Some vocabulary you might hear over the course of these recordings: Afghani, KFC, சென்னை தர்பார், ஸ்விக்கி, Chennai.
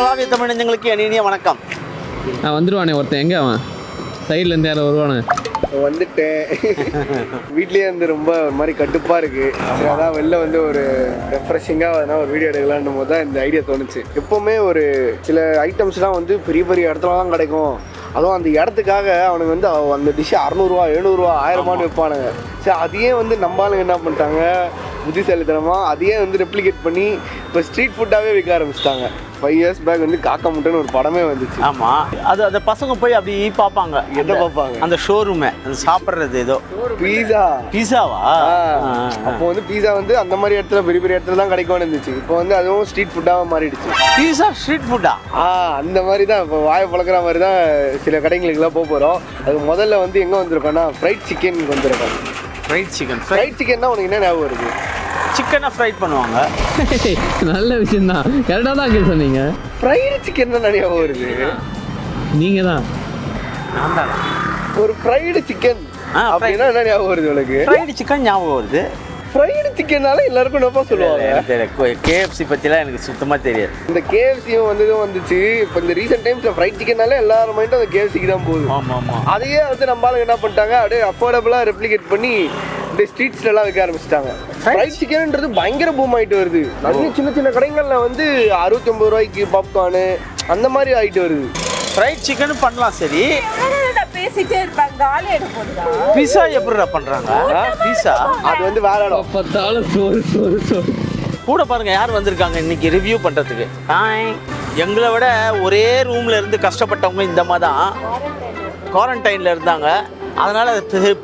உலகளாவிய தமிழ் நெஞ்சங்களுக்கு இனிய வணக்கம். நான் வந்துருவானே ஒருத்தன் எங்க அவன் சைடுல இருந்து யாரோ வருவானே. வந்துட்டேன். வீட்லயே இருந்து ரொம்ப ஒரு மாதிரி கடுப்பா இருக்கு. அதான் வெளில வந்து ஒரு ரெஃப்ரெஷிங்கா அதனால ஒரு வீடியோ எடுக்கலாம்னு போது தான் இந்த ஐடியா தோணுச்சு. எப்பவுமே ஒரு சில ஐட்டம்ஸ்லாம் வந்து பெரிய பெரிய இடத்துல தான் கிடைக்கும். அதுவும் அந்த இடத்துக்காக அவனுக்கு வந்து அந்த டிஷ் 600 ரூபா 700 ரூபா 1000 ரூபான்னு விற்பானுங்க. சரி, அதையே வந்து நம்மளுக்கு என்ன பண்ணிட்டாங்க புத்திசாலித்தனமாக அதையே வந்து ரெப்ளிகேட் பண்ணி இப்போ ஸ்ட்ரீட் ஃபுட்டாகவே விற்க ஆரம்பிச்சிட்டாங்க. 5 years பேக் வந்து காக்கா முட்டைன்னு ஒரு படமே வந்துச்சு. ஆமாம், அது அந்த பசங்க போய் அப்படி பார்ப்பாங்க. எதை பார்ப்பாங்க? அந்த ஷோரூமை சாப்பிட்றது. ஏதோ பீஸாவா? அப்போ வந்து பீஸா வந்து அந்த மாதிரி இடத்துல பெரிய பெரிய இடத்துல தான் கிடைக்கும்னு இருந்துச்சு. இப்போ வந்து அதுவும் ஸ்ட்ரீட் ஃபுட்டாக மாறிடுச்சு. பீஸா ஸ்ட்ரீட் ஃபுட்டா? அந்த மாதிரி தான் இப்போ வாயை பழக்கிற மாதிரி தான் சில கடைங்களுக்குலாம் போக போகிறோம். அது முதல்ல வந்து எங்கே வந்திருக்கோம்னா ஃப்ரைட் சிக்கனுக்கு வந்திருக்கோம். ஃப்ரைட் சிக்கன்னா உனக்கு என்ன ஞாபகம் இருக்குது? சிக்கனை ஃப்ரை பண்ணுவாங்க. நல்ல விஷயம் தான், கரெக்டாக தான் அங்கே சொன்னீங்க. ஃப்ரைடு சிக்கன் தான் நிறையா வருது. நீங்கள் தான் நான் தான் ஒரு ஃப்ரைடு சிக்கன் அப்படின்னா என்ன ஞாபகம் வருது உங்களுக்கு? ஃப்ரைடு சிக்கன் ஞாபகம் வருது. ஃப்ரைடு சிக்கன்னால எல்லாருக்கும் என்னப்பா சொல்லுவாங்க? கேஎஃப்சி பற்றிலாம் எனக்கு சுத்தமாக தெரியாது. இந்த கேஎஃப்சியும் வந்ததும் வந்துச்சு. இப்போ இந்த ரீசெண்ட் டைம்ஸில் ஃப்ரைட் சிக்கன்னால எல்லாரும் மட்டும் அந்த கேஎஃப்சிக்கு தான் போகுது. ஆமாம் ஆமாம். அதையே வந்து நம்மளால என்ன பண்ணிட்டாங்க அப்படியே அஃபோர்டபுளாக ரெப்ளிகேட் பண்ணி ஸ்ட்ரீட்ஸ்லாம் வைக்க ஆரம்பிச்சிட்டாங்க. ஃப்ரைட் சிக்கன்ன்றது பயங்கர பூம் ஆகிட்டு வருது. நிறைய சின்ன சின்ன கடைகளில் வந்து 69 ரூபாய்க்கு பாப்கார்னு அந்த மாதிரி ஆகிட்டு வருது. ஃப்ரைட் சிக்கன் பண்ணலாம். சரி, பேசிட்டே இருப்பாங்க. ஆளே எடுப்போம்டா. பீஸா எப்படிடா பண்ணுறாங்க? பீஸா அது வந்து வேற இடம். பார்த்தாலும் சோறு கூட பாருங்க. யார் வந்திருக்காங்க இன்னைக்கு ரிவ்யூ பண்ணுறதுக்கு? எங்களை விட ஒரே ரூமில் இருந்து கஷ்டப்பட்டவங்க இந்த மாதிரி தான் குவாரண்டைனில் இருந்தாங்க. அதனால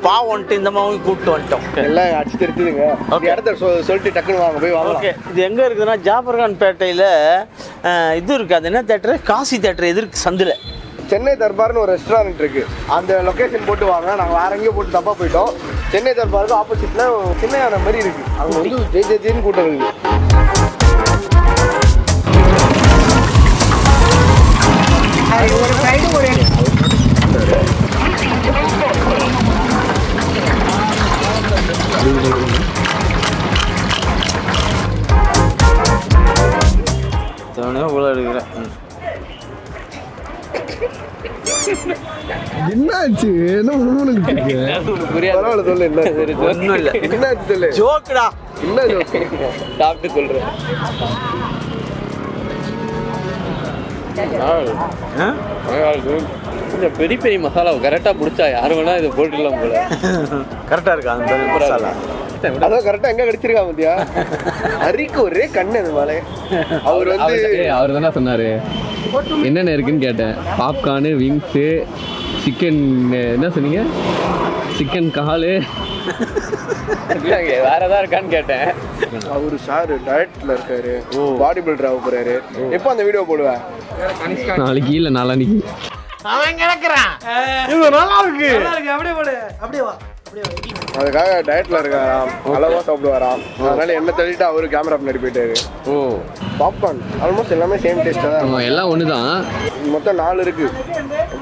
பாவன்ட்டு இந்த மாதிரி கூப்பிட்டு வந்துட்டோம். எல்லாம் அடிச்சு தெரிஞ்சுதுங்க. சொல்லிட்டு டக்குன்னு வாங்க போய் வாங்க. ஓகே, இது எங்கே இருக்குதுன்னா ஜாஃபர்கான் பேட்டையில் இது இருக்குது. அது என்ன தேட்டரு? காசி தேட்டரு எதிர்க்கு சந்தில் சென்னை தர்பார்னு ஒரு ரெஸ்டாரண்ட் இருக்குது. அந்த லொக்கேஷன் போட்டு வாங்க. நாங்கள் வேறு எங்கேயும் போட்டு தப்பாக போயிட்டோம். சென்னை தர்பாருக்கு ஆப்போசிட்டில் சென்னையான மாதிரி இருக்குது. அவங்க வந்து ஜெயின்னு கூட்டம் இருக்குது. என்னாச்சு? என்ன உனக்கு புரியாது? பரவாயில்ல சொல்லு. என்ன ஒன்றும் இல்லை. என்னாச்சு சொல்லு. ஜோக்குடா. என்ன ஜோக்கு? சாப்பிட்டு சொல்கிறேன். கொஞ்சம் பெரிய பெரிய மசாலாவை கரெக்டாக பிடிச்சா யார் வேணா இதை போட்டுக்கலாம் போல. கரெக்டாக இருக்கா அந்த மசாலா? அதான் கரெக்டாக எங்கே கிடச்சிருக்கா மத்தியா? அரிக்கு ஒரே கண்ணு அது மேலே. அவர் வந்து அவர் தானே சொன்னார் என்னென்ன இருக்குன்னு கேட்டேன். பாப்கார்னு, விங்ஸு, சிக்கன், என்ன சொன்னீங்க? சிக்கன் காலு வேற ஏதாவது இருக்கான்னு கேட்டேன். அவரு சார் டயட்ல இருக்காரு, பாடி பில்டர் ஆக போறாரு. எப்போ அந்த வீடியோ போடுவேன்? நாளைக்கு இல்லை நாளானிக்கு. அவன் கிடக்குறான். நல்லா இருக்கு, அப்படியே போடு, அப்படியே வா. அதுக்காக டயட்ல இருக்காராம், அளவா சாப்பிடுவாராம். அதனால என்ன தள்ளிட்டு அவரு கேமரா முன்னாடி போயிட்டாரு. ஓ, பாப்கார்ன் ஆல்மோஸ்ட் எல்லாமே சேம் டேஸ்ட்டாக தான், எல்லாம் ஒன்று தான். மொத்தம் 4 இருக்கு.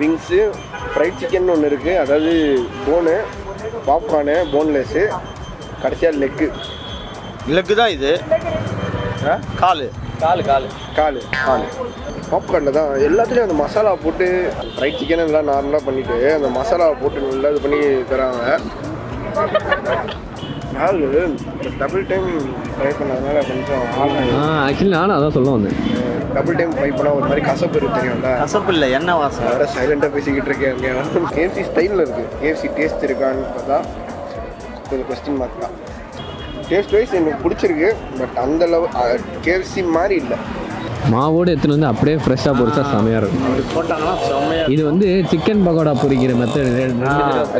விங்ஸு, ஃப்ரைட் சிக்கன் ஒன்று இருக்கு, அதாவது போனு, பாப்கார்னு, போன்லெஸ்ஸு, கடைசியாக லெக்கு தான். இது காலு காலு காலு காலு காலு பாப்கார்னில் தான் எல்லாத்துலேயும் அந்த மசாலா போட்டு. ஃப்ரைட் சிக்கன் எல்லாம் நார்மலாக பண்ணிவிட்டு அந்த மசாலாவை போட்டு நல்லா இது பண்ணி தராங்க. டபுள் டைம் ஃப்ரை பண்ணாதனால கொஞ்சம் ஆக்சுவலி நானும் அதான் சொல்ல வந்தேன். டபுள் டைம் ஃப்ரை பண்ணால் ஒரு மாதிரி கசப்பு இருக்கு, தெரியும்ல? கசப்பு இல்லை, என்ன வாசம் வேறு. சைலண்டாக பேசிக்கிட்டு இருக்கேன். கேஎஃப்சி ஸ்டைலில் இருக்குது. கேஎஃப்சி டேஸ்ட் இருக்கான்னு பார்த்தா கொஞ்சம் கொஸ்டின் மார்க் தான். டேஸ்ட் வைஸ் எனக்கு பிடிச்சிருக்கு, பட் அந்த அளவு கேஎஃப்சி மாதிரி இல்லை. மாவோடு எடுத்துகிட்டு வந்து அப்படியே ஃப்ரெஷ்ஷாக பொரிச்சா செமையாக இருக்கும். இது வந்து சிக்கன் பகோடா பொரிக்கிற மெத்தடு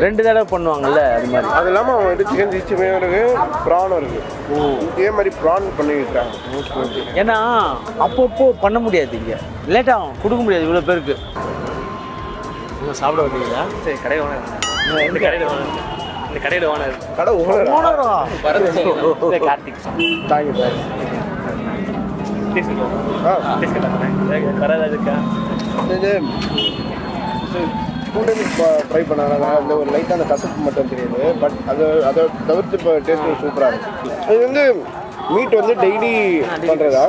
2 தடவை பண்ணுவாங்கல்ல, அது மாதிரி. அது இல்லாமல் அவங்க வந்து சிக்கன் சிச்சுமே இருக்குது, ப்ரானும் இருக்குது. இதே மாதிரி ப்ரான் பண்ணிக்கிட்டாங்க. ஏன்னா அப்பப்போ பண்ண முடியாது, இங்கே லேட்டாகும், கொடுக்க முடியாது இவ்வளோ பேருக்கு. இன்னும் சாப்பிட வந்தீங்களா? சரி, கடை ஓனர். இந்த கடையில் ஓனர், இந்த கடையில் ஓனர், கடை ஓனரா கார்த்திக். Thank you sir. ஃப்ரை பண்ணாங்க அந்த ஒரு லைட்டாக அந்த கசப்பு மட்டும் தெரியுது, பட் அது அதை தவிர்த்து இப்போ டேஸ்ட் சூப்பராக இருக்குது. அது வந்து மீட் வந்து டெய்லி பண்ணுறதா?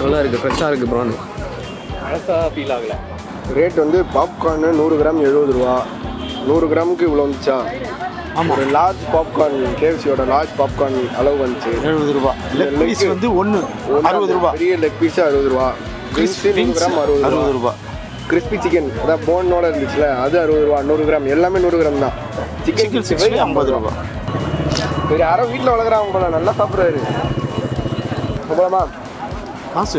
நல்லா இருக்கு ஃப்ரெஷ்ஷா இருக்கு பிரான் அழகா ஃபீல் ஆகல ரேட் வந்து பாப்கார்ன் 100 கிராம் 70 ரூபாய் 100 கிராமுக்கு இவ்வளவு வந்துச்சா ஆமா ஒரு லார்ஜ் பாப்கார்ன் KFCயோட லார்ஜ் பாப்கார்ன் அளவு வந்துச்சு 70 ரூபாய் லெக் பீஸ் வந்து 60 ரூபாய் பெரிய லெக் பீஸ் 60 ரூபாய் கிறிஸ்பி 100 கிராம் 60 ரூபாய் கிறிஸ்பி சிக்கன் அத போனோட இருந்துச்சுல அது 60 ரூபாய் 100 கிராம் எல்லாமே 100 கிராம் தான் சிக்கன் கிறிஸ்பி 50 ரூபாய் வேற யாரோ வீட்ல வளக்குறாங்க போல நல்லா சாப்பிடுறாரு போலாமா காசு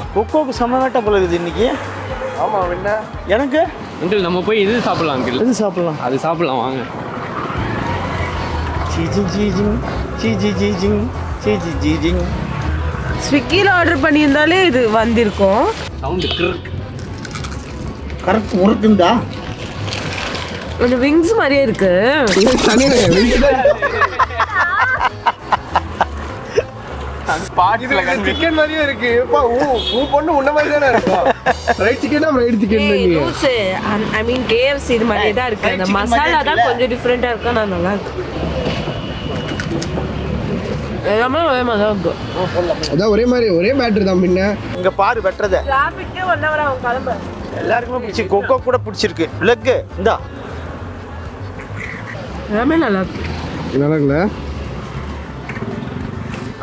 கொக்கோக்கு சமவேட்டா போல இருக்குது இன்னைக்கு ஆமா என்ன எனக்கு அங்கிள் நம்ம போய் இது சாப்பிடலாம் அங்கிள் இது சாப்பிடலாம் அது சாப்பிடலாம் வாங்க சீஜிங் சீஜிங் சீஜி ஜீஜிங் சீஜி ஜீஜிங் ஸ்விக்கியில் ஆர்டர் பண்ணியிருந்தாலே இது வந்திருக்கும் சவுண்டு கரெக்ட் முறுக்குந்தா ஒரு விங்ஸ் மாதிரியே இருக்கு ஸ்பாட்ல கண் சிக்கன் மாதிரியே இருக்கு அப்பா ஊ பொண்ணு உன்ன மாதிரி தான இருக்கு ஃப்ரைட் சிக்கனா ஃப்ரைட் சிக்கன் இல்ல இது ஐ மீன் KFC இது மாதிரியே தான் இருக்கு அந்த மசாலா தான் கொஞ்சம் டிஃபரண்டா இருக்கு நான் நல்லா இருக்கு எல்லாமே ஒரே மாதிரி இருக்கு அத ஒரே மேட்டர் தான் பின்ன இங்க பாரு வெட்றதே டிராஃபிக்கே 1 hour ஆகும் கிளம்ப எல்லாருக்கும் பிடிச்சி கொக்கோ கூட பிடிச்சிருக்கு லெக் இந்தா எல்லாமே நல்லா இருக்கு நல்லா இருக்குல்ல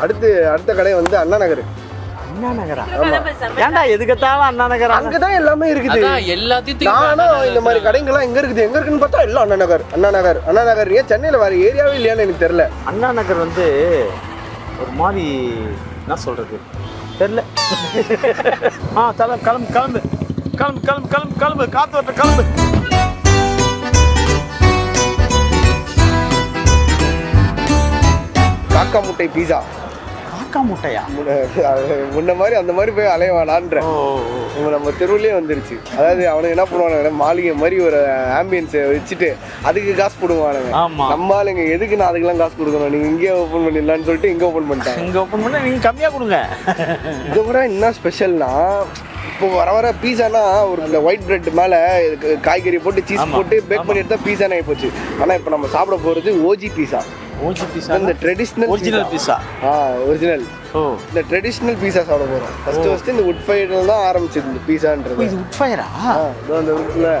அடுத்த கடை வந்து அண்ணாநகர் அண்ணாநகரா ஏன்டா எதுக்கத்தால அண்ணாநகர் அங்க தான் எல்லாமே இருக்குது அதான் எல்லாத்தையும் நானா இந்த மாதிரி கடைங்களா எங்க இருக்குன்னு பார்த்தா எல்லாம் அண்ணாநகர் ஏ சென்னையில வர ஏரியாவே இல்லையான்னு எனக்கு தெரியல அண்ணாநகர் வந்து ஒரு மாதிரி என்ன சொல்றது தெரியல ஆ தல கிளம்பு காத்து காக்கா முட்டை பீஸா காக்கா முட்டையா முன்ன மாதிரி அந்த மாதிரி போய் அலையவானான்ற இவங்க நம்ம தெருவுலேயே வந்துருச்சு அதாவது அவனுக்கு என்ன பண்ணுவானுங்க மாளிகை மாதிரி ஒரு ஆம்பியன்ஸை வச்சுட்டு அதுக்கு காசு போடுவானுங்க நம்மளால இங்கே எதுக்கு நான் அதுக்கெல்லாம் காசு கொடுக்கணும் நீங்கள் இங்கே ஓப்பன் பண்ணிடலான்னு சொல்லிட்டு இங்கே ஓப்பன் பண்ணிட்டாங்க இங்கே ஓப்பன் பண்ணால் நீங்கள் கம்மியாக கொடுங்க இது கூட என்ன ஸ்பெஷல்னா இப்போ வர பீஸானா ஒரு அந்த ஒயிட் பிரெட் மேலே காய்கறி போட்டு சீஸ் போட்டு பேக் பண்ணி எடுத்தால் பீஸானே ஆகிப்போச்சு ஆனால் இப்போ நம்ம சாப்பிட போகிறது ஓஜி பீஸா இந்த ட்ரெடிஷ்னல் ஒரிஜினல் பீஸா ஒரிஜினல் ஓ இந்த ட்ரெடிஷ்னல் பீஸா சாப்பிட போகிறோம் ஃபஸ்ட்டு இந்த உட் ஃபயர்ல தான் ஆரம்பிச்சிது இந்த பீஸான்றது இது உட் ஃபயரா அந்த உட்ல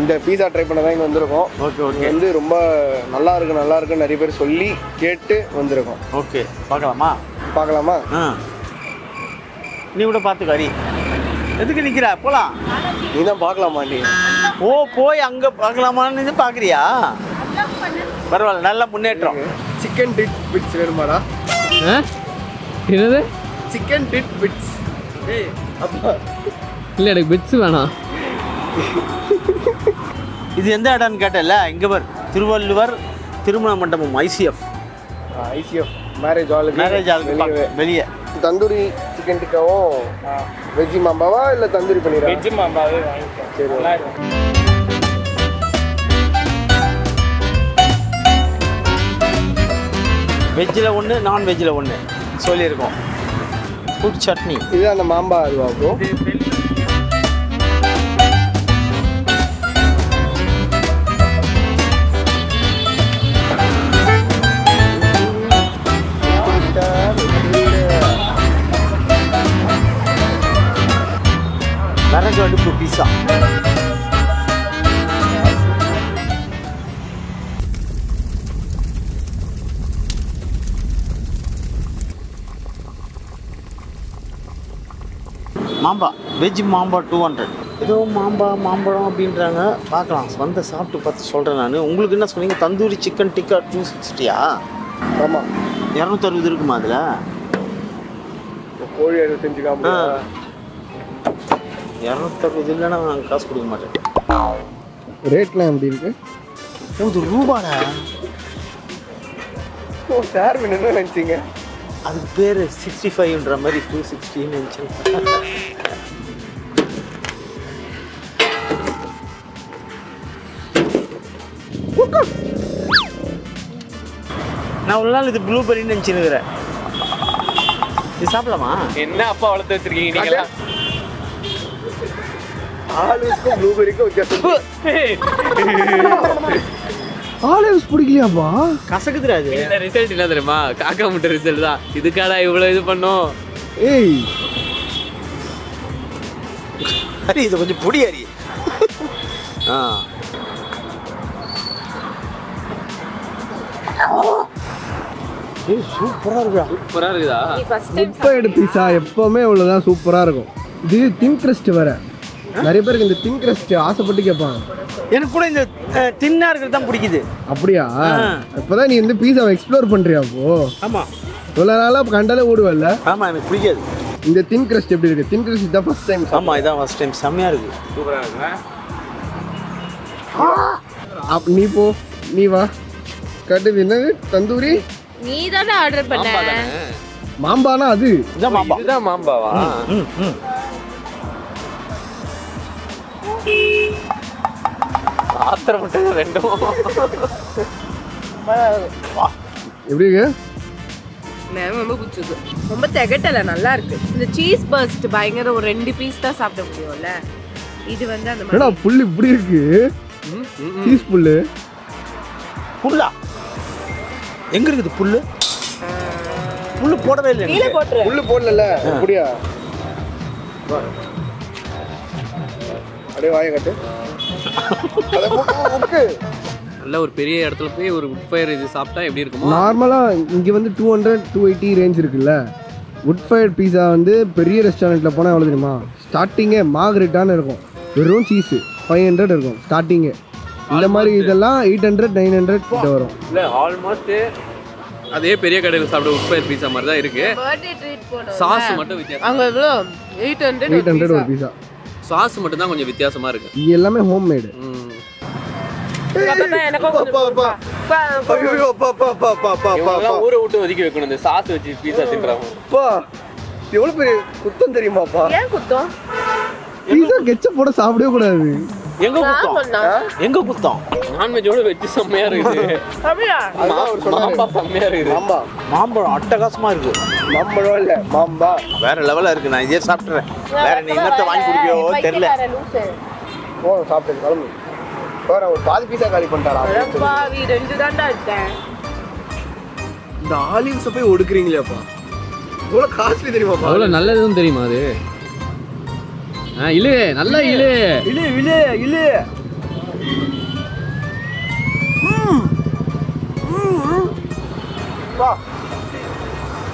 இந்த பீஸா ட்ரை பண்ண தான் இங்கே வந்திருக்கோம் ஓகே வந்து ரொம்ப நல்லா இருக்குன்னு நிறைய பேர் சொல்லி கேட்டு வந்திருக்கோம் ஓகே பார்க்கலாமா நீ கூட பார்த்துக்காரி எதுக்கு நிக்கிற போலாம் நீ தான் பார்க்கலாமா நீ ஓ போய் அங்கே பார்க்கலாமான்னு பார்க்குறியா பரவாயில்ல நல்லா முன்னேற்றம் சிக்கன் டிட் பிட்ஸ் வேணுமாடா என்னது சிக்கன் டிட் பிட்ஸ் இல்லை எனக்கு பிட்ஸ் வேணாம் இது எந்த இடம்னு கேட்டல இங்கே பார் திருவள்ளுவர் திருமண மண்டபம் ஐசிஎஃப் மேரேஜ் ஆளுக்கு வெளியே தந்தூரி சிக்கன் டிக்காவும் வெஜ்ஜி மாம்பாவா இல்லை தந்தூரி பண்ணிடுறேன் வெஜ்ஜி மாம்பாவே வாங்கிக்கலாம் சரி வெஜ்ஜில் ஒன்று நான்வெஜ்ஜில் ஒன்று சொல்லியிருக்கோம் ஃபுட் சட்னி இது அந்த மாம்பா அதுவாகும் அடுப்பு பீஸா Mamba, veg mamba 200. Ido mamba mamba abindranga. Paakalam. Vandha saaptu path solren naanu. Ungalku enna solringa tandoori chicken tikka 260 ah. Mamba. 260 irukku madla. Kori 65 gram. 260 illana naan kaas kudukka maaten. Rate la eppadi irukku? 100 rupees da. Oh sir, menu enna nenchinga? Adu per 65 ndra mari 260 nenchinga. Kokka. Na ullal idu blueberry nenchinukira. Idu saapalama? Enna appa valuthu vechirukkinga neenga? All is blueberry ko all is pudikliya ba kasagudra adu illa result illa theruma kaaka mutta result da idukada ivlo idu panno hey ari idu konja pudi ari ah ee super ah irukku super ah irukda ee first time uppa eduthicha eppovume ivlo da super ah irukum idu thin crust vera நிறைய பேருக்கு இந்த தின் crust ஆசைப்பட்டு கேட்பாங்க. எனக்கு கூட இந்த தின்னா இருக்குறது தான் பிடிக்குது. அப்படியே அப்பதான் நீ இந்த பீஸாவை எக்ஸ்ப்ளோர் பண்றியா போ? ஆமா. இவ்வளவு நாளா கண்டாலே ஓடுவல்ல? ஆமா எனக்கு பிடிக்காது. இந்த தின் கிரஸ்ட் எப்படி இருக்கு? தின் கிரஸ்ட் இத ஃபர்ஸ்ட் டைம். ஆமா இத ஃபர்ஸ்ட் டைம் செமையா இருக்கு. சூப்பரா இருக்குடா. ஆப் நீ போ நீ வா. கட்டு என்னது தந்தூரி? நீ தான ஆர்டர் பண்ண. மாம்பானா அது? இதான் மாம்பா. இதான் மாம்பாவா? ம். ஆத்திர முட்டது ரெண்டும் எப்படி இருக்கு? ரொம்ப பிடிச்சது. ரொம்ப திகட்டலை நல்லா இருக்கு. இந்த சீஸ் பர்ஸ்ட் பயங்கர ஒரு 2 பீஸ் தான் சாப்பிட முடியும்ல. இது வந்து அந்த மாதிரி புல்லு இப்படி இருக்கு. சீஸ் புல்லு. புல்லா? எங்க இருக்குது புல்லு? புல்லு போடவே இல்லை. கீழ போட்றேன். புல்லு போடலல. அப்படியே. அடே வாயை கட்டு. அட போக்கு. நல்ல ஒரு பெரிய இடத்துல போய் ஒரு வுட் ஃபயர் இது சாப்பிட்டா எப்படி இருக்குமா? நார்மலா இங்க வந்து 200 280 ரேஞ்ச் இருக்குல்ல. வுட் ஃபயர் பீஸா வந்து பெரிய ரெஸ்டாரன்ட்ல போனா எவ்வளவு தெரியுமா? ஸ்டார்டிங்கே மார்கரிட்டான இருக்கும். வெறும் சீஸ் 500 இருக்கும் ஸ்டார்டிங்கே. இந்த மாதிரி இதெல்லாம் 800 900 கிட்ட வரும். இல்ல ஆல்மோஸ்ட் அதே பெரிய கடையில சாப்பிடுற வுட் ஃபயர் பீஸா மாதிரி தான் இருக்கு. பர்த்டே ட்ரீட் போடுவாங்க. சாஸ் மட்டும் வித்தியாசம். அங்க எவ்வளவு 800 ஒரு பீஸா. சாஸ் மட்டும் தான் கொஞ்சம் வித்தியாசமா இருக்கு. இது எல்லாமே ஹோம் மேட். பாப்பா எனக்கு பாப்பா பாப்பா பாப்பா பாப்பா ஊரே ஊட்டு ஒதுக்கி வைக்கணும் இந்த சாஸ் வச்சு பீஸா தின்றாங்க. பா எவ்வளவு பெரிய குத்தம் தெரியுமா பா? ஏன் குத்தம்? பீஸா கெச்சப் போட சாப்பிடவே கூடாது. எங்க குத்தம்? எங்க குத்தம்? நான்வெஜோட வெஜ் செம்மையா இருக்குது. அப்படியே அவர் சொன்னாரு மாம்பா செம்மையா இருக்குது. மாம்பா மாம்பா அட்டகாசமா இருக்கு. மாம்பா இல்ல மாம்பா வேற லெவல்ல இருக்கு. நான் இதே சாப்பிட்டறேன். வேற நீ இன்னத்தை வாங்கி குடிப்பியோ தெரியல. போ சாப்பிட்டு கிளம்பு. வேற ஒரு பாதி பீஸா காலி பண்ணிட்டாரா? அப்பா வீ ரெண்டு தான்டா இருக்கேன். இந்த ஆலிவ்ஸ் போய் ஒடுக்குறீங்களேப்பா. இவ்வளவு காஸ்ட்லி தெரியுமாப்பா? அவ்வளவு நல்லதுன்னு தெரியுமா அது? இலு நல்லா இலு இலு இலு இலு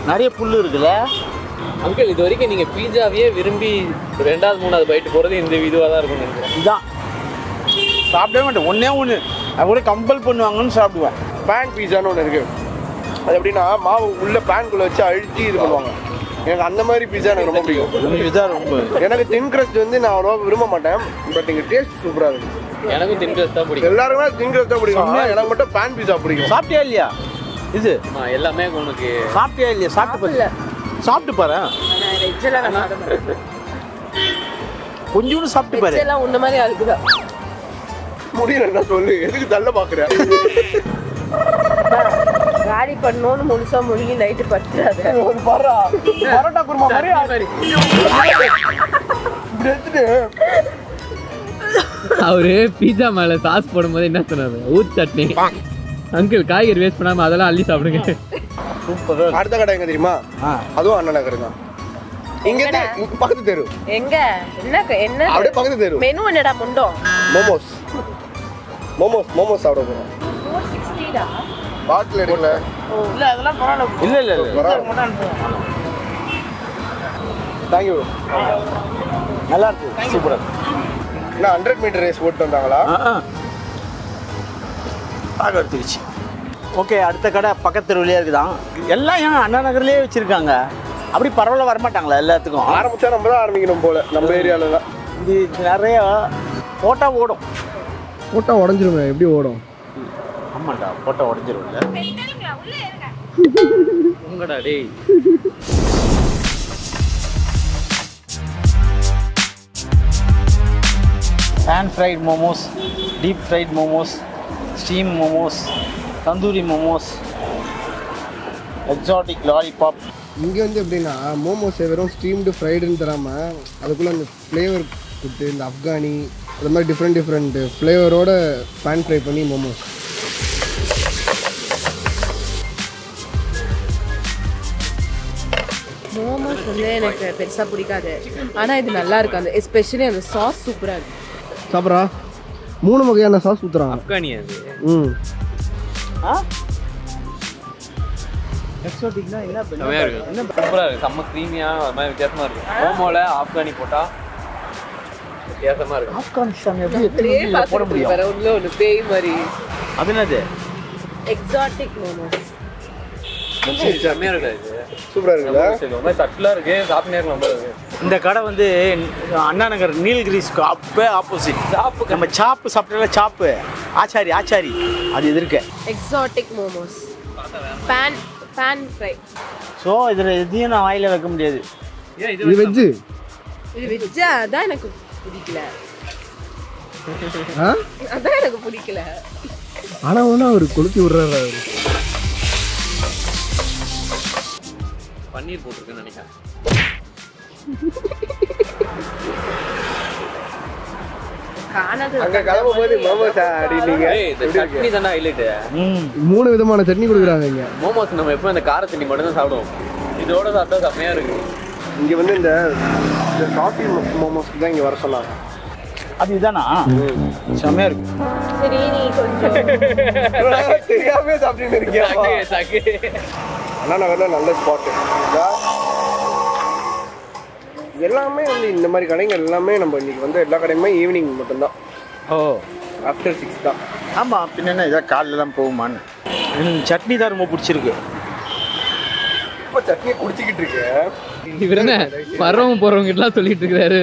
நிறைய புல்லு இருக்குல்ல. அங்கிள் இது வரைக்கும் நீங்கள் பீஸாவையே விரும்பி ரெண்டாவது மூணாவது பைட்டு போகிறது இந்த இதுவாக தான் இருக்கும் நினைக்கிறேன். இதான் சாப்பிடவே மாட்டேன். ஒன்றே ஒன்று அது கூட கம்பல் பண்ணுவாங்கன்னு சாப்பிடுவேன். பேன் பீஸான்னு ஒன்று இருக்குது. அது எப்படின்னா மாவு உள்ளே பேன்குள்ளே வச்சு அழிச்சு இது பண்ணுவாங்க. எனக்கு அந்த மாதிரி பீஸா எனக்கு ரொம்ப பிடிக்கும். பீஸா ரொம்ப எனக்கு தின் கிரஸ்ட் வந்து நான் அவ்வளோ விரும்ப மாட்டேன். பட் இங்கே டேஸ்ட் சூப்பராக இருக்குது. எனக்கும் தின் கிரஸ்ட் தான் பிடிக்கும். எல்லாருமே தின் கிரஸ்ட் தான் பிடிக்கும். எனக்கு மட்டும் பேன் பீஸா பிடிக்கும். சாப்பிட்டியா இல்லையா? இது எல்லாமே உனக்கு சாப்பிட்டியா இல்லையா? சாப்பிட்டு சாப்பிட்டு பாரு. கொஞ்சோண்டு சாப்பிட்டு பாரு. எல்லாம் உன்ன மாதிரி இருக்குதா முடியல. என்ன சொல்லு எதுக்கு தள்ள பார்க்குறேன்? காலி பண்ணோன்னு முழுசா முழுங்கி நைட்டு பத்துறாது. ஒரு பரா பரோட்டா குருமா மாதிரி அவரு பீஸா மேல சாஸ் போடும்போது என்ன சொன்னாரு? ஊத்து சட்னி. அங்கிள் காய்கறி வேஸ்ட் பண்ணாம அதெல்லாம் அள்ளி சாப்பிடுங்க. சூப்பர். அடுத்த கடை எங்க தெரியுமா? அதுவும் அண்ணாநகர் தான். இங்க இருந்து பக்கத்து தெரு. எங்க என்ன என்ன அப்படியே பக்கத்து தெரு. மெனு என்னடா முண்டோ? மோமோஸ் மோமோஸ் மோமோஸ் சாப்பிட போறோம். 460 டா பாட்டில் எடுக்கல. இல்ல அதெல்லாம் பரவாயில்ல. இல்ல இல்ல இல்ல. தேங்க்யூ. நல்லா இருக்கு சூப்பரா நான் 100 மீட்டர் ரேஸ் ஓட்டு வந்தாங்களா பாக்க எடுத்துச்சு ஓகே அடுத்த கடை பக்கத்து ஊர்லயே இருக்குதான் எல்லாம் ஏன் அண்ணாநகர்லயே வச்சிருக்காங்க அப்படி பரவல வர மாட்டாங்களா எல்லாத்துக்கும் ஆரம்பிச்சா நம்ம தான் ஆரம்பிக்கணும் போல நம்ம ஏரியால தான் இது நிறைய போட்டா ஓடும் போட்டா உடைஞ்சிரும் எப்படி ஓடும் ஆமாடா போட்டா உடைஞ்சிரும்ல பெண்டல்ங்க உள்ள ஏறுங்க உங்கடா டேய் pan fried momos deep fried momos steam momos tandoori momos exotic lollipop inge vende appadina momos everum steamed fried nu tharama adukulla and flavor kutte and afghani adha mari different flavor oda pan fry panni momos momos unde enak perisa pidikade ana idu nalla irukku and especially and sauce super ah irukku Chopra மூணு வகையான sauce ஊத்துறாங்க afghani அது எக்ஸோடிக்னா என்ன நல்லா இருக்கு என்ன சூப்பரா இருக்கு செம்ம கிரீமியா ஒரு மாதிரி வித்தியாசமா இருக்கு மோமோல afghani போட்டா வித்தியாசமா இருக்கு afghani சாமி எப்படி போட முடியும் வேற ஒண்ணு ஒரு பேய் மாதிரி அது என்னது எக்ஸோடிக் மோமோஸ் செம்ம இருக்கு சூப்பரா இருக்குடா ரொம்ப சட்டலா இருக்கு சாப்பிட்டே இருக்கலாம் பாருங்க இந்த கடை வந்து அண்ணாநகர் நீல்கிரிஸ்க்கு அப்பே ஆப்போசிட் சாப் நம்ம சாப் சாப்பிட்டல சாப் ஆச்சாரி ஆச்சாரி அது எதிர்க்க exotic momos pan pan fry so இதுல எதையும் நான் வாயில வைக்க முடியாது இது வெஜ் இது வெஜ்ஜா அதான் எனக்கு பிடிக்கல அதான் எனக்கு பிடிக்கல ஆனா ஒண்ணா ஒரு கொளுத்தி விடுறாரு பன்னீர் போட்டுருக்கேன்னு நினைக்கிறேன் காணது அங்க கலம்போது மோமோஸ் அடிங்க இந்த சட்னி தான ஹைலைட் மூணு விதமான சட்னி குடுக்குறாங்க இங்க மோமோஸ் நம்ம எப்போ இந்த கார சட்னி மட்டும் தான் சாப்பிடுவோம் இதோட சாப்பிட்டா சமையா இருக்கு இங்க வந்து இந்த காபி மோமோஸ் தான் இங்க வர சொன்னாங்க அது இதானா சமையா இருக்கு சரி நீ கொஞ்சம் தெரியாம சாப்பிட்டு இருக்கீங்க சாக்கே அண்ணாநகர்ல நல்ல ஸ்பாட் இதா எல்லாமே வந்து இந்த மாதிரி கடைகள் எல்லாமே நம்ம இன்னைக்கு வந்து எல்லா கடையுமே ஈவினிங் மட்டும் தான் ஓ ஆஃப்டர் 6 தான் ஆமா பின்ன என்ன இத காலையில தான் போகுமான்னு சட்னி தான் ரொம்ப பிடிச்சிருக்கு இப்ப சட்னி குடிச்சிட்டு இருக்கேன் இவரே வரவும் போறவங்க எல்லாம் சொல்லிட்டு இருக்காரு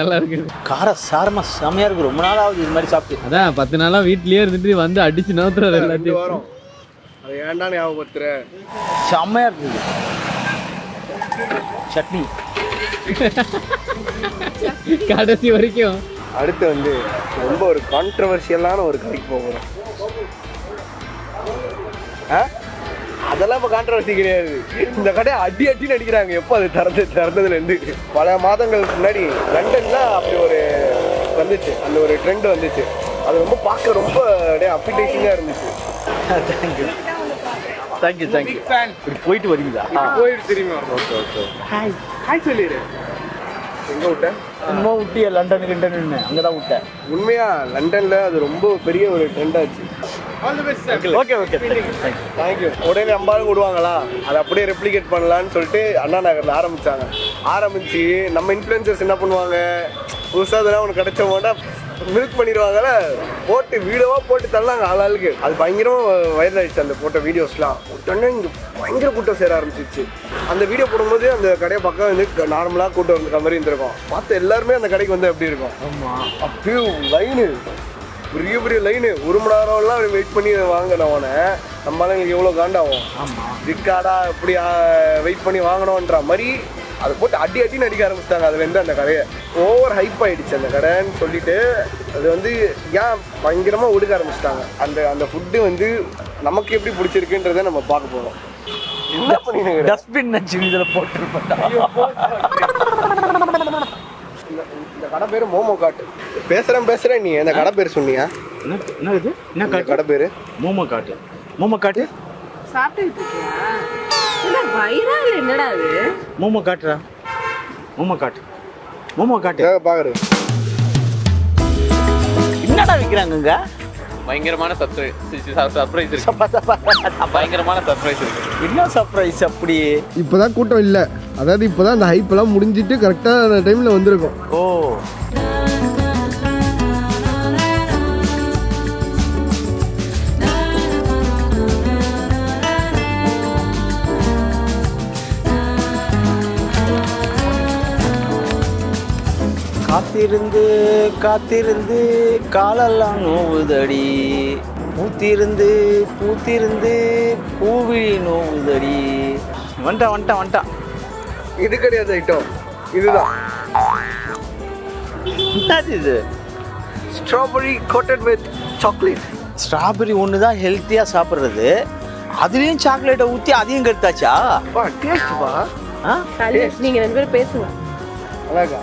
நல்லா இருக்கு கார சாரமா சமையா இருக்கு ரொம்ப நாள் ஆகுது இது மாதிரி சாப்பிட்டு அதான் 10 நாளா வீட்லயே இருந்துட்டு வந்து அடிச்சு நவுத்துறாரு எல்லாத்தையும் அது ஏன்டா ஞாபகப்படுத்துற சமையா இருக்கு சட்னி கடைசி வரைக்கும் அடுத்து வந்து ரொம்ப ஒரு கான்ட்ரோவர்ஷியலான ஒரு கடைக்கு போறோம் அதெல்லாம் இப்ப கான்ட்ரோவர்சி கிடையாது இந்த கடை அடி அடி நடிக்கிறாங்க எப்போ அது திறந்ததுல இருந்து பல மாதங்களுக்கு முன்னாடி லண்டன்ல அப்படி ஒரு வந்துச்சு அந்த ஒரு ட்ரெண்ட் வந்துச்சு அது ரொம்ப பார்க்க ரொம்ப அப்பிடைசிங்கா இருந்துச்சு தேங்க்யூ தேங்க்யூ தேங்க்யூ போயிட்டு வரீங்களா போயிட்டு தெரியுமா ஓகே ஓகே ஹாய் ஹாய் சொல்லிரு எங்க விட்ட நம்ம விட்டியா லண்டன் கிண்டன்னு அங்கதான் விட்ட உண்மையா லண்டன்ல அது ரொம்ப பெரிய ஒரு ட்ரெண்ட் ஆச்சு all the best sir okay okay thank you உடனே அம்பாலும் கூடுவாங்களா அது அப்படியே ரெப்ளிகேட் பண்ணலாம்னு சொல்லிட்டு அண்ணா நகர்ல ஆரம்பிச்சாங்க ஆரம்பிச்சு நம்ம இன்ஃப்ளூயன்சர்ஸ் என்ன பண்ணுவாங்க புதுசா அதெல்லாம் உனக்கு கிடைச்ச மாட்டா மில்க் பண்ணிடுவாங்கல்ல போட்டு வீடியோவா போட்டு தள்ளாங்க ஆளாளுக்கு அது பயங்கரமா வைரல் ஆயிடுச்சு அந்த போட்ட வீடியோஸ்லாம் உடனே இங்கே பயங்கர கூட்டம் சேர ஆரம்பிச்சிச்சு அந்த வீடியோ போடும்போது அந்த கடையை பக்கம் வந்து நார்மலாக கூட்டம் இருந்துக்கிற மாதிரி இருந்திருக்கும் பார்த்து எல்லாருமே அந்த கடைக்கு வந்து எப்படி இருக்கும் ஆமாம் அப்படியே லைனு பெரிய லைனு ஒரு மணி நேரம்லாம் வெயிட் பண்ணி வாங்கினவன நம்மளால எங்களுக்கு எவ்வளோ காண்டாகும் ஆமாம் திக்காடா இப்படி வெயிட் பண்ணி வாங்கணுன்ற மாதிரி அதை போட்டு அடி அடின்னு அடிக்க ஆரம்பிச்சிட்டாங்க அதுலேருந்து அந்த கடையை ஓவர் ஹைப் ஆகிடுச்சு அந்த கடைன்னு சொல்லிட்டு அது வந்து ஏன் பயங்கரமாக ஒடுக்க ஆரம்பிச்சிட்டாங்க அந்த அந்த ஃபுட்டு வந்து நமக்கு எப்படி பிடிச்சிருக்குன்றத நம்ம பார்க்க போகிறோம் என்ன பண்ணிடுங்க டஸ்ட்பின் இதில் போட்டுருப்பா இந்த கடை பேர் மோமோகாட்டு பேசுகிறேன் நீ அந்த கடை பேர் சொன்னியா என்ன இது என்ன கடை பேர் மோமோகாட்டு மோமோகாட்டு சாப்பிட்டு வைரல் என்னடா அது மோமோகாட்டுடா மோமோகாட்டு மோமோகாட்டு பாக்குற என்னடா விக்கிறாங்கங்க பயங்கரமான சர்ப்ரைஸ் இருக்கு. பயங்கரமான சர்ப்ரைஸ் இருக்கு. என்ன சர்ப்ரைஸ் அப்படி? இப்போதான் கூட்டம் இல்லை, அதாவது இப்போதான் அந்த ஹைப் எல்லாம் முடிஞ்சிட்டு கரெக்டான டைமில் வந்திருக்கோம். ஓ காத்திருந்து காத்திருந்து காலெல்லாம் நோவுதடி, பூத்திருந்து பூத்திருந்து பூவிழி நோவுதடி. வந்துட்டான் வந்துட்டான் வந்துட்டான். இது கிடையாது ஐட்டம், இதுதான் இது strawberry coated with chocolate. Strawberry ஒன்று தான் ஹெல்த்தியாக சாப்பிட்றது, அதுலேயும் சாக்லேட்டை ஊற்றி அதையும் கெடுத்தாச்சா? டேஸ்ட்பா நீங்கள் ரெண்டு பேரும் பேசுங்க. அழகா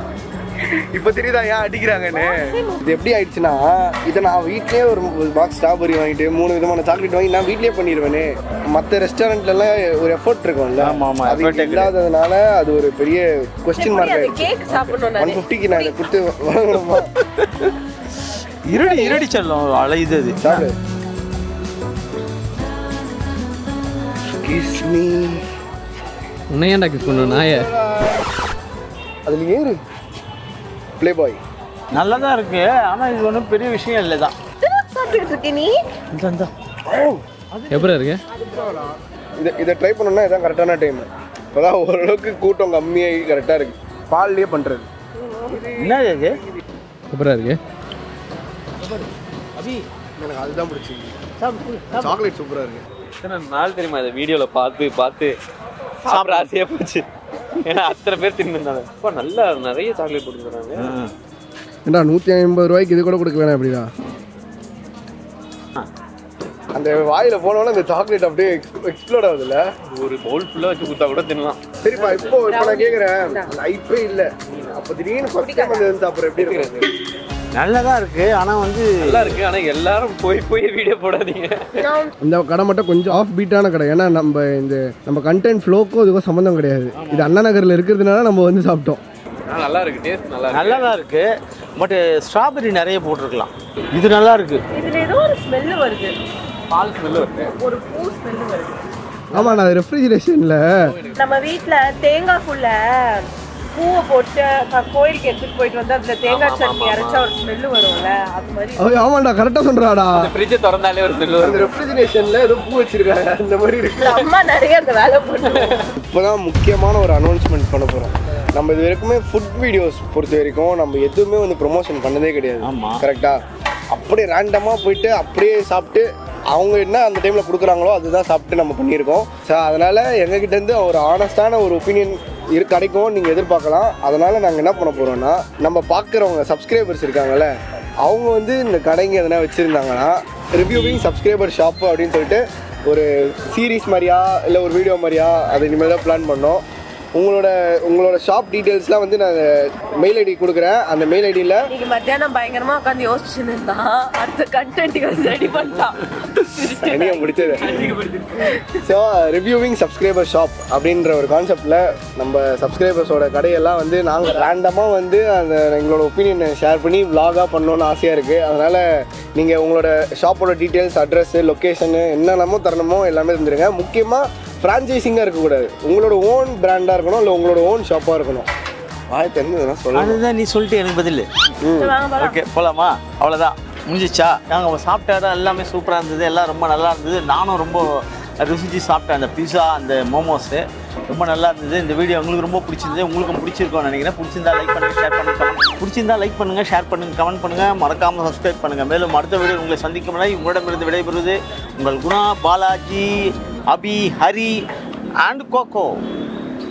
இப்போ தெரியுதா ஏன் அடிக்கிறாங்கன்னு? இது எப்படி ஆயிடுச்சுன்னா, இதை நான் வீட்லேயே ஒரு பாக்ஸ் ஸ்ட்ராபெரி வாங்கிட்டு 3 விதமான சாக்லேட் வாங்கி நான் வீட்லேயே பண்ணிடுவேன்னு. மற்ற ரெஸ்டாரண்ட்லாம் ஒரு எஃபர்ட் இருக்கும்ல, அது இல்லாததுனால அது ஒரு பெரிய கொஸ்டின் மார்க் ஆயிடுச்சு. 150க்கு நான் கொடுத்து வாங்கணுமா? இருடி இருடி செல்லும் அழையுது. அது உன்னையாண்டா கிஸ் பண்ணுவோம் நாயே. அதில் ஏறு பிளே பாய் நல்லா தான் இருக்கு, ஆனா இது ஒன்றும் பெரிய விஷயம் இல்லை தான். சாப்பிட்டுக்கிட்டு இருக்கேன் நீ. இந்த எப்படி இருக்கு? இதை ட்ரை பண்ணணும்னா இதான் கரெக்டான டைம். இப்போதான் ஓரளவுக்கு கூட்டம் கம்மியாகி கரெக்டாக இருக்கு. பால்லேயே பண்ணுறது என்ன இருக்கு? எப்படி இருக்கு? எனக்கு அதுதான் பிடிச்சிருக்கு. சாக்லேட் சூப்பராக இருக்கு. நாள் தெரியுமா இதை வீடியோவில் பார்த்து பார்த்து சாப்பிட்ற ஆசையாக போச்சு. ஏன்னா அத்தனை பேர் தின்னு நல்லா நிறைய சாக்லேட் போட்டுக்கிறாங்க. ஏன்னா 150 ரூபாய்க்கு இது கூட கொடுக்க வேணாம். அப்படிதான் அந்த வாயில போனவன அந்த சாக்லேட் அப்படியே எக்ஸ்ப்ளோர் ஆகுதுல்ல. ஒரு பவுல் ஃபுல்லா வச்சு கொடுத்தா கூட தின்னலாம். சரிப்பா இப்போ இப்போ நான் கேட்குறேன், லைஃபே இல்லை அப்போ திடீர்னு சாப்பிட்ற எப்படி இருக்கு? நல்லதா இருக்கு, ஆனா நல்லா இருக்கு. ஆனா எல்லாரும் போய் போய் வீடியோ போடாதீங்க. இந்த கடை மட்டும் கொஞ்சம் ஆஃப் பீட்டான கடை. ஏன்னா நம்ம இந்த நம்ம கண்டென்ட் ஃப்ளோக்கும் இதுக்கும் சம்மந்தம் கிடையாது. இது அண்ணா நகர்ல இருக்கிறதுனால நம்ம சாப்பிட்டோம். நல்லா இருக்கு, டேஸ்ட் நல்லா தான் இருக்கு. பட் ஸ்ட்ராபெரி நிறைய போட்டிருக்கலாம். இது நல்லா இருக்கு. இதுல ஏதோ ஒரு ஸ்மெல் வருது, பால் ஸ்மெல் வருது, ஒரு பூ ஸ்மெல் வருது. ஆமா, நான் ரெஃப்ரிஜரேஷன்ல நம்ம வீட்ல தேங்காய்க்குள்ள பூவை போட்டு கோயிலுக்கு எடுத்துட்டு போயிட்டு வந்து அதுல தேங்காய் சட்னி அரைச்சா ஒரு ஸ்மெல்லு வரும்ல, அது மாதிரி. ஆமாண்டா கரெக்டா சொல்றாடா. ஃப்ரிட்ஜ் திறந்தாலே ஒரு ஸ்மெல் வரும். ரெஃப்ரிஜரேஷன்ல ஏதோ பூ வச்சிருக்காங்க அந்த மாதிரி இருக்கு. அம்மா நிறைய அந்த வேலை பண்ணுவாங்க. இப்போதான் முக்கியமான ஒரு அனௌன்ஸ்மெண்ட் பண்ண போறோம். நம்ம இது வரைக்குமே ஃபுட் வீடியோஸ் பொறுத்த வரைக்கும் நம்ம எதுவுமே ப்ரொமோஷன் பண்ணதே கிடையாது. கரெக்டா? அப்படியே ரேண்டமா போயிட்டு அப்படியே சாப்பிட்டு அவங்க என்ன அந்த டைமில் கொடுக்குறாங்களோ அதுதான் சாப்பிட்டு நம்ம பண்ணியிருக்கோம். ஸோ அதனால் எங்ககிட்டேருந்து ஒரு ஆனஸ்டான ஒரு ஒப்பீனியன் கிடைக்கும் நீங்கள் எதிர்பார்க்கலாம். அதனால் நாங்கள் என்ன பண்ண போகிறோன்னா, நம்ம பார்க்குறவங்க சப்ஸ்கிரைபர்ஸ் இருக்காங்கள்ல, அவங்க இந்த கடைங்க எதனா வச்சுருந்தாங்கன்னா ரிவ்யூவிங் சப்ஸ்கிரைபர் ஷாப்பு அப்படின்னு சொல்லிட்டு ஒரு சீரீஸ் மாதிரியா இல்லை ஒரு வீடியோ மாதிரியா அது இனிமேல் தான் பிளான் பண்ணோம். உங்களோட ஷாப் டீடைல்ஸ்லாம் நான் மெயில் ஐடி கொடுக்குறேன். அந்த மெயில் ஐடியில் நீங்கள் மத்தியானம் பயங்கரமாக உட்காந்து யோசிச்சுன்னு இருந்தான் அடுத்த கண்டென்ட்டுக்கு ரெடி பண்ணலாம். எனக்கு முடிச்சது. ஸோ ரிவ்யூவிங் சப்ஸ்கிரைபர் ஷாப் அப்படின்ற ஒரு கான்செப்டில் நம்ம சப்ஸ்கிரைபர்ஸோட கடையெல்லாம் நாங்கள் ரேண்டமாக அந்த எங்களோட ஒப்பீனியனை ஷேர் பண்ணி விலாகாக பண்ணணும்னு ஆசையாக இருக்குது. அதனால் நீங்கள் உங்களோட ஷாப்போட டீட்டெயில்ஸ், அட்ரஸ்ஸு, லொக்கேஷனு, என்னென்னமோ தரணுமோ எல்லாமே தந்துடுங்க. முக்கியமாக ஃப்ரான்ச்சைசிங்காக இருக்கக்கூடாது, உங்களோட ஓன் பிராண்டாக இருக்கணும், இல்லை உங்களோட ஓன் ஷாப்பாக இருக்கணும். வாய் தெரிஞ்சதுன்னா சொல்லலாம். அதுதான் நீ சொல்லிட்டு எனக்கு பதில். ஓகே போகலாமா? அவ்வளோதான், முடிஞ்சிச்சா? நாங்கள் சாப்பிட்டாதான் எல்லாமே சூப்பராக இருந்தது, எல்லாம் ரொம்ப நல்லா இருந்தது. நானும் ரொம்ப ருசிச்சு சாப்பிட்டேன் அந்த பிஸா, அந்த மோமோஸு ரொம்ப நல்லா இருந்தது. இந்த வீடியோ உங்களுக்கு ரொம்ப பிடிச்சிருந்தது, உங்களுக்கும் பிடிச்சிருக்கோன்னு நினைக்கிறேன். பிடிச்சிருந்தா லைக் பண்ணுங்கள், ஷேர் பண்ணுங்கள், கமெண்ட். பிடிச்சிருந்தா லைக் பண்ணுங்கள், ஷேர் பண்ணுங்கள், கமெண்ட் பண்ணுங்கள், மறக்காமல் சப்ஸ்கிரைப் பண்ணுங்கள். மேலும் அடுத்த வீடியோ உங்களை சந்திக்கும் முன்னாடி உங்களிடமிருந்து விடைபெறுவது உங்கள் குணா, பாலாஜி, அபி, ஹரி அண்ட் கோகோ.